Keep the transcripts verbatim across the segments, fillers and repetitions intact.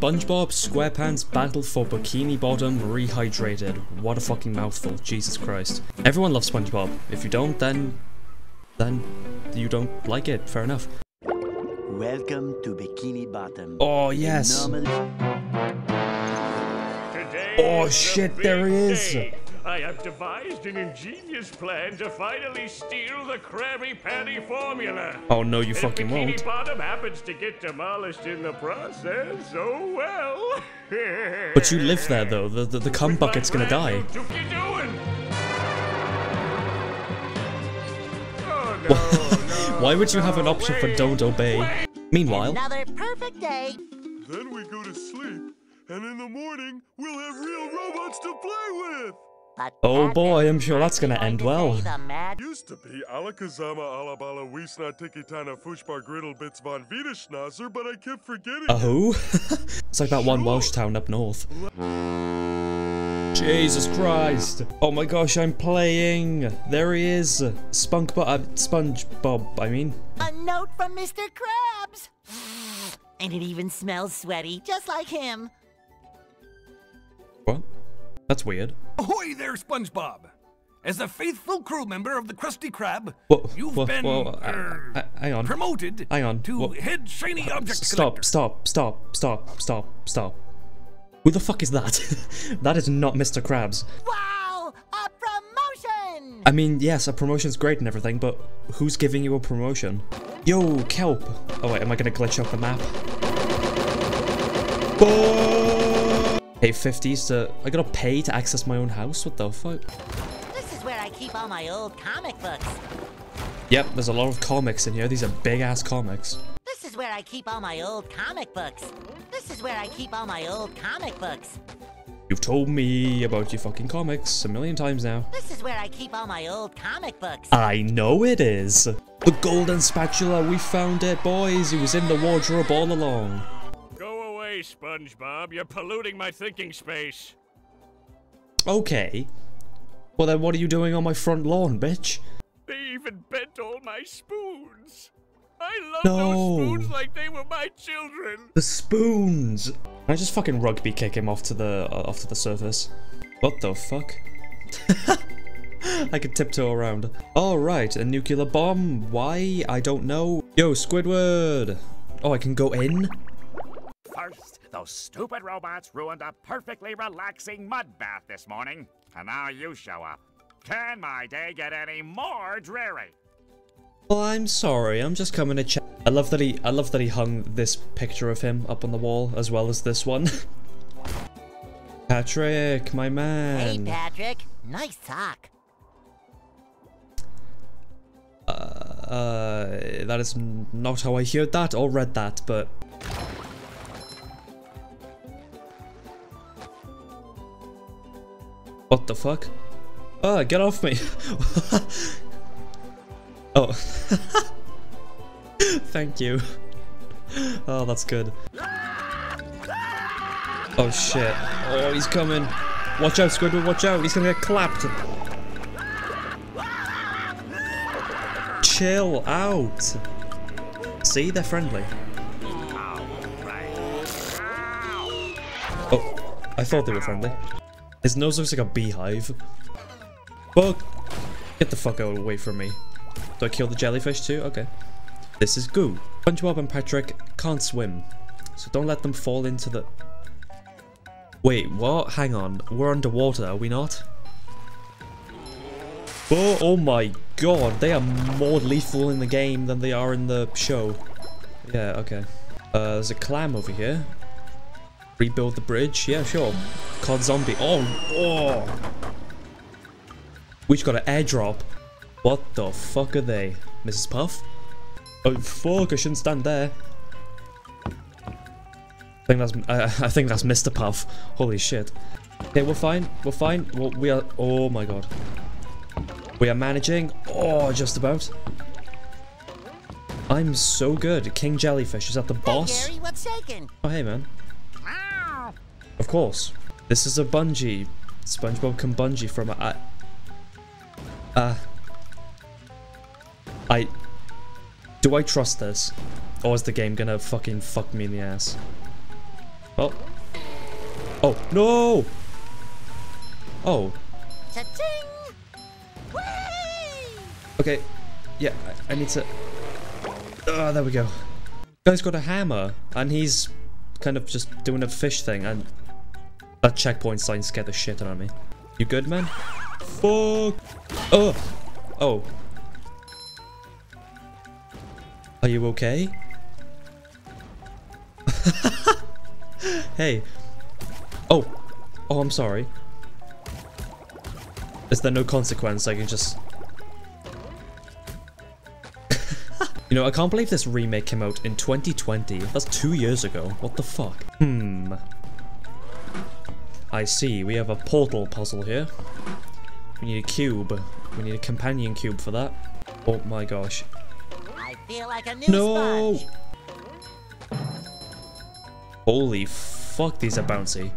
SpongeBob SquarePants Battle for Bikini Bottom Rehydrated. What a fucking mouthful, Jesus Christ. Everyone loves SpongeBob. If you don't, then... then you don't like it, fair enough. Welcome to Bikini Bottom. Oh, yes. Oh, shit, there he is. I have devised an ingenious plan to finally steal the Krabby Patty formula. Oh no, you fucking won't. If Bikini Bottom happens to get demolished in the process, oh well. But you live there though. The the, the cum bucket's gonna die. Oh, no, no, Why would you have an option for don't obey? Wait. Meanwhile, another perfect day. Then we go to sleep, and in the morning we'll have real robots to play with. But oh boy, I'm sure that's gonna end well. Used to be Alakazama Alabala Wiesna Tikitana Fushbar Griddle Bits von Wiederschnauzer, but I kept forgetting. Oh, who? It's like that one Welsh town up north. Jesus Christ! Oh my gosh, I'm playing. There he is, SpongeBob. Uh, SpongeBob, I mean. A note from Mister Krabs, and it even smells sweaty, just like him. What? That's weird. Ahoy there, SpongeBob! As a faithful crew member of the Krusty Krab, whoa, you've whoa, been whoa, er, I, I, hang on. promoted hang on. to whoa. head shiny object stop, collector. Stop, stop, stop, stop, stop. Who the fuck is that? That is not Mister Krabs. Wow! A promotion! I mean, yes, a promotion's great and everything, but who's giving you a promotion? Yo, kelp! Oh wait, am I gonna glitch up the map? Boom! Pay fifties to... I gotta pay to access my own house? What the fuck? This is where I keep all my old comic books. Yep, there's a lot of comics in here. These are big-ass comics. This is where I keep all my old comic books. This is where I keep all my old comic books. You've told me about your fucking comics a million times now. This is where I keep all my old comic books. I know it is. The golden spatula, we found it, boys. It was in the wardrobe all along. SpongeBob, you're polluting my thinking space. Okay. Well then what are you doing on my front lawn, bitch? They even bent all my spoons. I love no. those spoons like they were my children. The spoons. Can I just fucking rugby kick him off to the uh, off to the surface? What the fuck? I could tiptoe around. All right, a nuclear bomb. Why? I don't know. Yo, Squidward. Oh, I can go in? First, those stupid robots ruined a perfectly relaxing mud bath this morning, and now you show up. Can my day get any more dreary? Well, I'm sorry. I'm just coming to check. I love that he. I love that he hung this picture of him up on the wall as well as this one. Patrick, my man. Hey, Patrick. Nice sock. Uh, uh, that is not how I heard that or read that, but. What the fuck? Oh, get off me! Oh. Thank you. Oh, that's good. Oh shit. Oh, he's coming. Watch out, Squidward, watch out. He's gonna get clapped. Chill out. See, they're friendly. Oh, I thought they were friendly. His nose looks like a beehive. Fuck! Get the fuck out away from me. Do I kill the jellyfish too? Okay. This is goo. SpongeBob and Patrick can't swim, so don't let them fall into the... Wait, what? Hang on. We're underwater, are we not? Oh, oh my god, they are more lethal in the game than they are in the show. Yeah, okay. Uh, there's a clam over here. Rebuild the bridge? Yeah, sure. Cod zombie. Oh, oh! We've got an airdrop. What the fuck are they? Missus Puff? Oh fuck! I shouldn't stand there. I think that's uh, I think that's Mister Puff. Holy shit. Okay, we're fine. We're fine. We're, we are. Oh my god. We are managing. Oh, just about. I'm so good. King Jellyfish. Is that the boss? Hey, Gary, what's shaking? Oh hey man. Of course. This is a bungee. SpongeBob can bungee from a... Uh... uh I... Do I trust this? Or is the game gonna fucking fuck me in the ass? Oh. Oh, no! Oh. Okay. Yeah, I, I need to... Oh, there we go. Guy's got a hammer, and he's kind of just doing a fish thing, and that checkpoint sign scared the shit out of me. You good, man? Fuck! Oh! Oh. Are you okay? Hey. Oh. Oh, I'm sorry. Is there no consequence? I can just... You know, I can't believe this remake came out in twenty twenty. That's two years ago. What the fuck? Hmm. I see. We have a portal puzzle here. We need a cube. We need a companion cube for that. Oh my gosh. I feel like a new no! Sponge. Holy fuck, these are bouncy.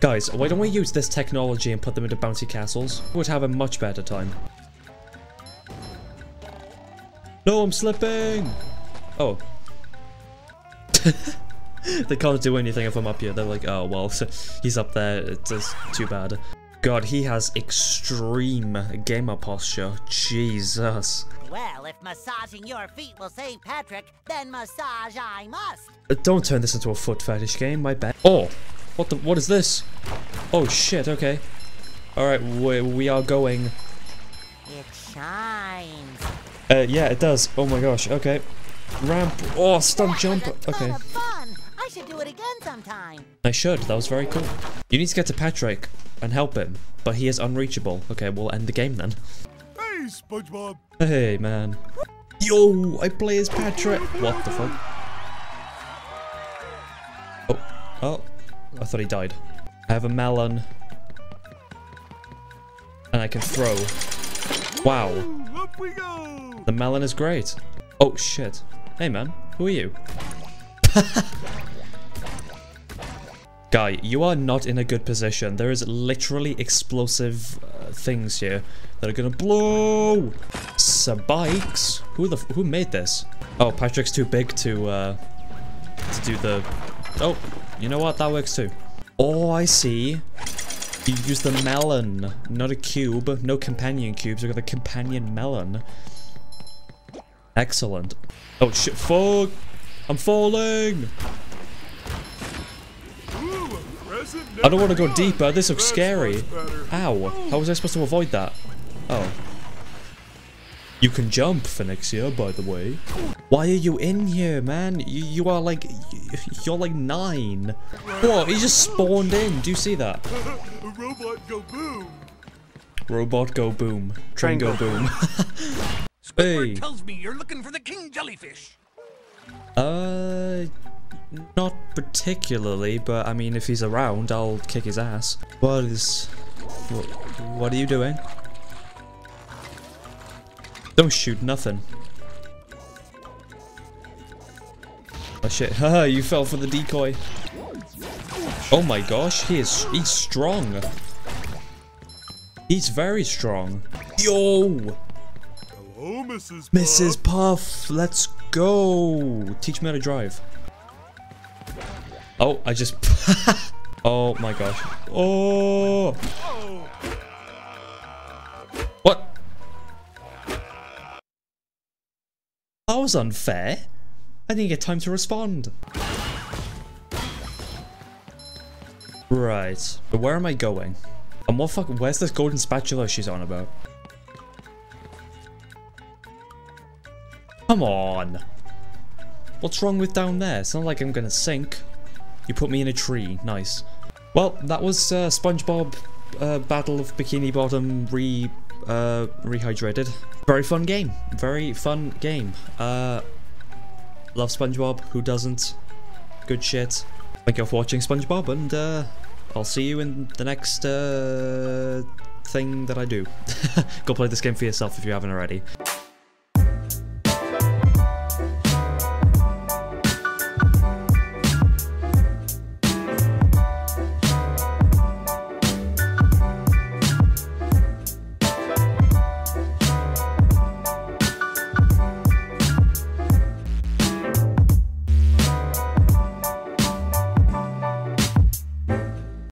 Guys, why don't we use this technology and put them into bouncy castles? We would have a much better time. No, I'm slipping! Oh. They can't do anything if I'm up here. They're like, oh, well, he's up there. It's just too bad. God, he has extreme gamer posture. Jesus. Well, if massaging your feet will save Patrick, then massage I must. Uh, don't turn this into a foot fetish game, my bad. Oh, what the? What is this? Oh, shit, okay. Alright, we, we are going. It shines. Uh, yeah, it does. Oh my gosh, okay. Ramp. Oh, stunt jump. Okay. I should do it again sometime. I should. That was very cool. You need to get to Patrick and help him, but he is unreachable. Okay, we'll end the game then. Hey, SpongeBob. Hey, man. Yo, I play as Patrick. What the fuck? Oh, oh. I thought he died. I have a melon. And I can throw. Wow. Up we go. The melon is great. Oh, shit. Hey, man. Who are you? Guy, you are not in a good position. There is literally explosive uh, things here that are gonna blow. Spikes. Who the f who made this? Oh, Patrick's too big to uh, to do the. Oh, you know what? That works too. Oh, I see. You use the melon, not a cube. No companion cubes. We got the companion melon. Excellent. Oh shit! Fuck! I'm falling. I don't want to go deeper, this looks scary. Ow, how was I supposed to avoid that? Oh. You can jump, Phoenixia, by the way. Why are you in here, man? You, you are like, you're like nine. What, he just spawned in, do you see that? Robot go boom. Robot go boom. Train go boom. Hey. Tells me you're looking for the King Jellyfish. Uh... Not particularly, but I mean, if he's around, I'll kick his ass. What is... What, what are you doing? Don't shoot nothing. Oh shit, haha, you fell for the decoy. Oh my gosh, he is... he's strong. He's very strong. Yo! Hello, Missus Puff. Missus Puff, let's go! Teach me how to drive. Oh, I just... Oh my gosh. Oh! What? That was unfair. I didn't get time to respond. Right. So where am I going? And what fuck... Where's this golden spatula she's on about? Come on! What's wrong with down there? It's not like I'm gonna sink. You put me in a tree. Nice. Well, that was uh, SpongeBob uh, Battle of Bikini Bottom re uh, Rehydrated. Very fun game. Very fun game. Uh, love SpongeBob. Who doesn't? Good shit. Thank you for watching, SpongeBob, and uh, I'll see you in the next uh, thing that I do. Go play this game for yourself if you haven't already.